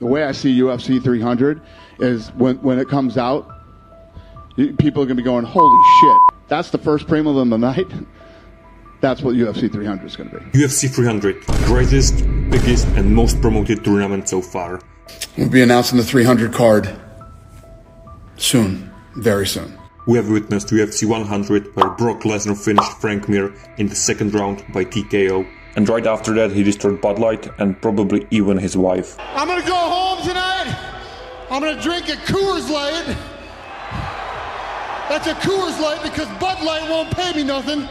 The way I see UFC 300 is when it comes out, people are going to be going, holy shit, that's the first prelim of the night. That's what UFC 300 is going to be. UFC 300, greatest, biggest, and most promoted tournament so far. We'll be announcing the 300 card soon, very soon. We have witnessed UFC 100, where Brock Lesnar finished Frank Mir in the second round by TKO. And right after that, he destroyed Bud Light and probably even his wife. I'm going to go home tonight. I'm going to drink a Coors Light. That's a Coors Light because Bud Light won't pay me nothing.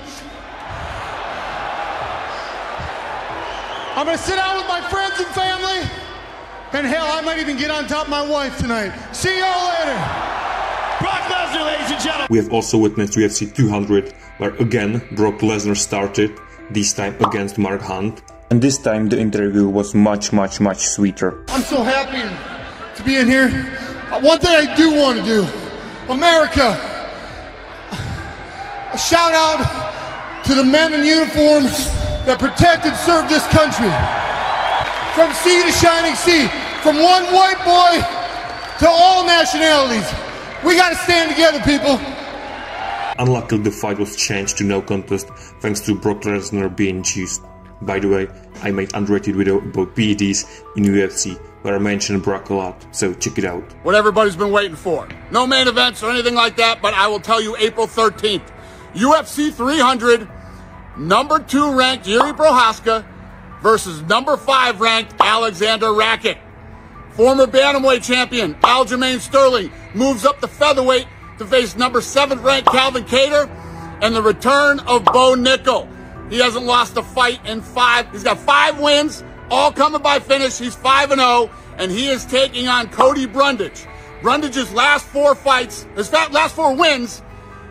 I'm going to sit out with my friends and family. And hell, I might even get on top of my wife tonight. See y'all later. Brock Lesnar, ladies and gentlemen. We have also witnessed UFC 200, where again, Brock Lesnar started. This time against Mark Hunt. And this time the interview was much sweeter. I'm so happy to be in here. One thing I do want to do, America, a shout out to the men in uniforms that protect and serve this country. From sea to shining sea, from one white boy to all nationalities. We gotta stand together, people. Unluckily, the fight was changed to no contest thanks to Brock Lesnar being juiced. By the way, I made an underrated video about PEDs in UFC where I mentioned Brock a lot, so check it out. What everybody's been waiting for. No main events or anything like that, but I will tell you April 13th. UFC 300, number 2 ranked Jiří Procházka versus number 5 ranked Alexander Rakic. Former bantamweight champion Aljamain Sterling moves up to featherweight to face number 7 ranked Calvin Kattar, and the return of Bo Nickal. He hasn't lost a fight in 5. He's got 5 wins, all coming by finish. He's 5-0, and he is taking on Cody Brundage. Brundage's last 4 fights, his last 4 wins,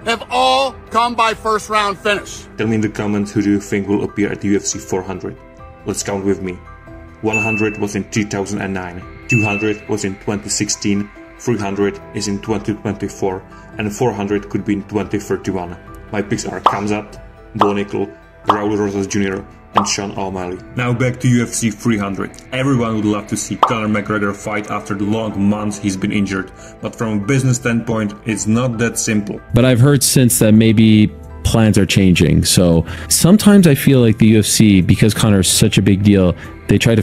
have all come by first round finish. Tell me in the comments who do you think will appear at the UFC 400. Let's count with me. 100 was in 2009, 200 was in 2016, 300 is in 2024, and 400 could be in 2031. My picks are Khamzat, Bo Nickal, Raul Rosas Jr. and Sean O'Malley. Now back to UFC 300. Everyone would love to see Conor McGregor fight after the long months he's been injured, but from a business standpoint, it's not that simple. But I've heard since that maybe plans are changing, so sometimes I feel like the UFC, because Conor is such a big deal, they try to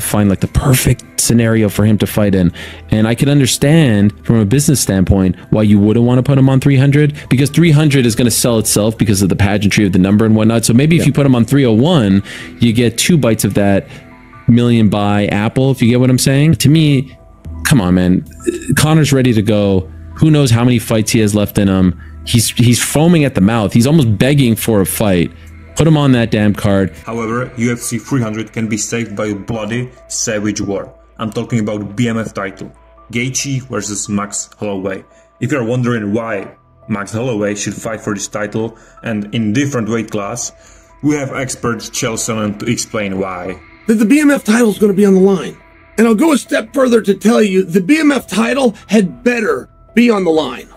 find like the perfect scenario for him to fight in. And I can understand from a business standpoint why you wouldn't want to put him on 300, because 300 is going to sell itself because of the pageantry of the number and whatnot. So maybe if you put him on 301, you get 2 bites of that million buy apple, if you get what I'm saying. To me, come on, man, Conor's ready to go. Who knows how many fights he has left in him. He's foaming at the mouth. He's almost begging for a fight. Put him on that damn card. However, UFC 300 can be saved by a bloody, savage war. I'm talking about BMF title. Gaethje versus Max Holloway. If you're wondering why Max Holloway should fight for this title and in different weight class, we have expert Chelson to explain why. That the BMF title is going to be on the line. And I'll go a step further to tell you the BMF title had better be on the line.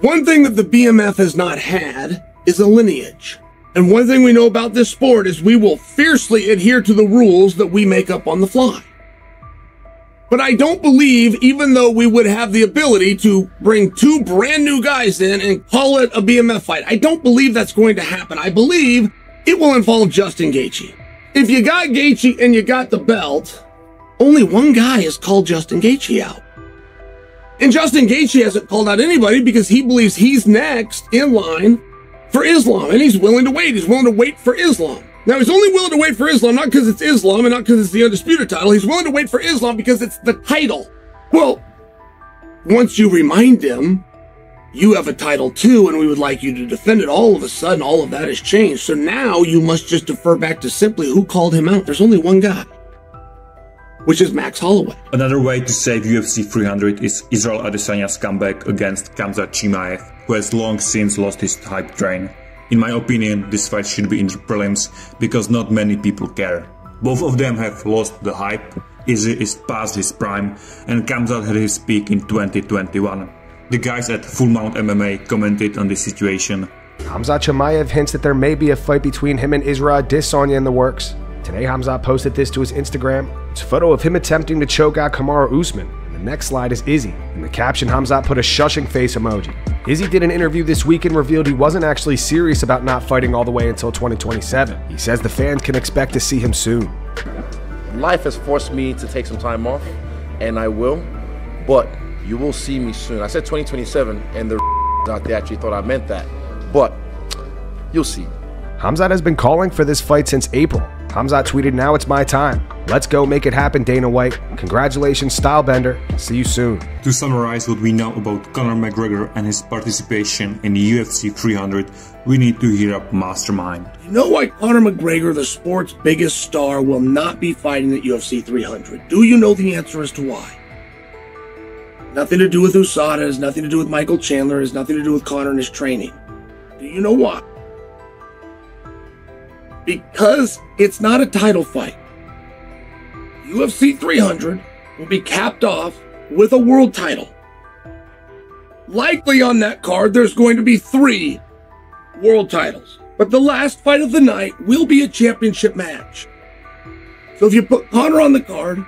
One thing that the BMF has not had is a lineage. And one thing we know about this sport is we will fiercely adhere to the rules that we make up on the fly. But I don't believe, even though we would have the ability to bring 2 brand new guys in and call it a BMF fight, I don't believe that's going to happen. I believe it will involve Justin Gaethje. If you got Gaethje and you got the belt, only one guy has called Justin Gaethje out. And Justin Gaethje hasn't called out anybody because he believes he's next in line for Islam, and he's willing to wait. He's willing to wait for Islam. Now, he's only willing to wait for Islam, not because it's Islam and not because it's the undisputed title. He's willing to wait for Islam because it's the title. Well, once you remind him, you have a title too, and we would like you to defend it, all of a sudden, all of that has changed. So now you must just defer back to simply who called him out. There's only one guy, which is Max Holloway. Another way to save UFC 300 is Israel Adesanya's comeback against Khamzat Chimaev, who has long since lost his hype train. In my opinion, this fight should be in the prelims, because not many people care. Both of them have lost the hype, Izzy is past his prime, and Khamzat had his peak in 2021. The guys at Full Mount MMA commented on this situation. Khamzat Chimaev hints that there may be a fight between him and Israel Adesanya in the works. Today, Khamzat posted this to his Instagram. It's a photo of him attempting to choke out Kamaru Usman. And the next slide is Izzy. In the caption, Khamzat put a shushing face emoji. Izzy did an interview this week and revealed he wasn't actually serious about not fighting all the way until 2027. He says the fans can expect to see him soon. Life has forced me to take some time off, and I will, but you will see me soon. I said 2027, and the out there actually thought I meant that, but you'll see. Khamzat has been calling for this fight since April. Khamzat tweeted, "Now it's my time. Let's go make it happen, Dana White. Congratulations, Stylebender. See you soon." To summarize what we know about Conor McGregor and his participation in the UFC 300, we need to hear up Mastermind. You know why Conor McGregor, the sport's biggest star, will not be fighting at UFC 300? Do you know the answer as to why? Nothing to do with USADA, has nothing to do with Michael Chandler, has nothing to do with Conor and his training. Do you know why? Because it's not a title fight. UFC 300 will be capped off with a world title. Likely on that card, there's going to be 3 world titles. But the last fight of the night will be a championship match. So if you put Conor on the card,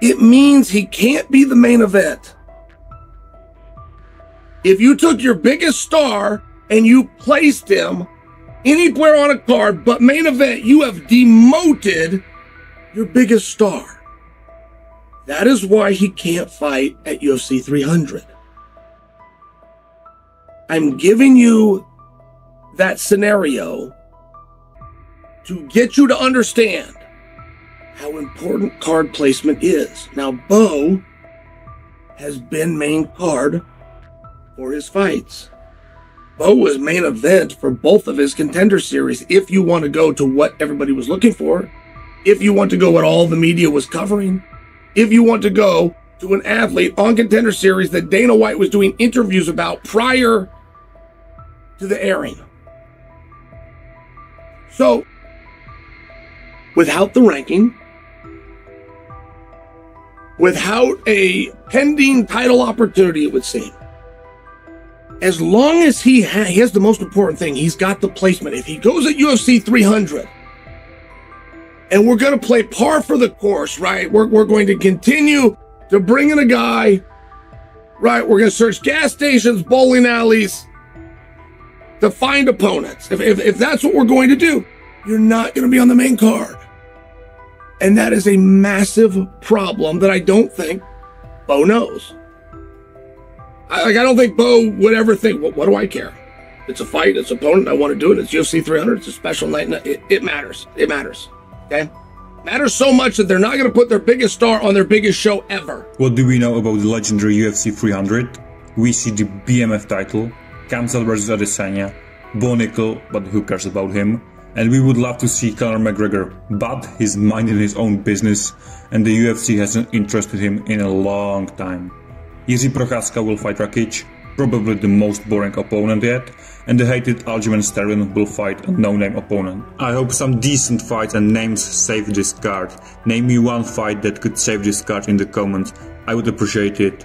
it means he can't be the main event. If you took your biggest star and you placed him anywhere on a card but main event, you have demoted your biggest star. That is why he can't fight at UFC 300. I'm giving you that scenario to get you to understand how important card placement is. Now, Bo has been main card for his fights. Bo was main event for both of his contender series, if you want to go to what everybody was looking for. If you want to go what all the media was covering, if you want to go to an athlete on Contender Series that Dana White was doing interviews about prior to the airing. So, without the ranking, without a pending title opportunity, it would seem, as long as he has the most important thing, he's got the placement. If he goes at UFC 300, and we're going to play par for the course, right? We're going to continue to bring in a guy, right? We're going to search gas stations, bowling alleys to find opponents. If that's what we're going to do, you're not going to be on the main card. And that is a massive problem that I don't think Bo knows. I don't think Bo would ever think, well, what do I care? It's a fight, it's an opponent, I want to do it. It's UFC 300, it's a special night. It matters, it matters. Okay? Matters so much that they're not going to put their biggest star on their biggest show ever. What do we know about the legendary UFC 300? We see the BMF title, Khamzat vs Adesanya, Bo Nickal, but who cares about him? And we would love to see Conor McGregor, but he's minding his own business and the UFC hasn't interested him in a long time. Jiří Procházka will fight Rakic, probably the most boring opponent yet, and the hated Aljamain Sterling will fight a no-name opponent. I hope some decent fights and names save this card. Name me one fight that could save this card in the comments, I would appreciate it.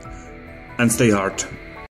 And stay hard.